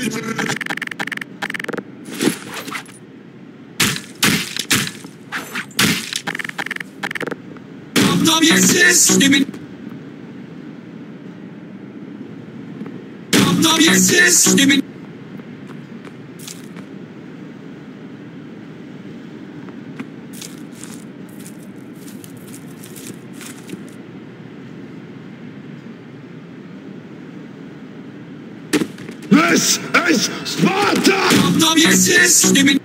Give me This is Sparta! Give me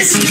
Yes.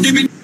Give me.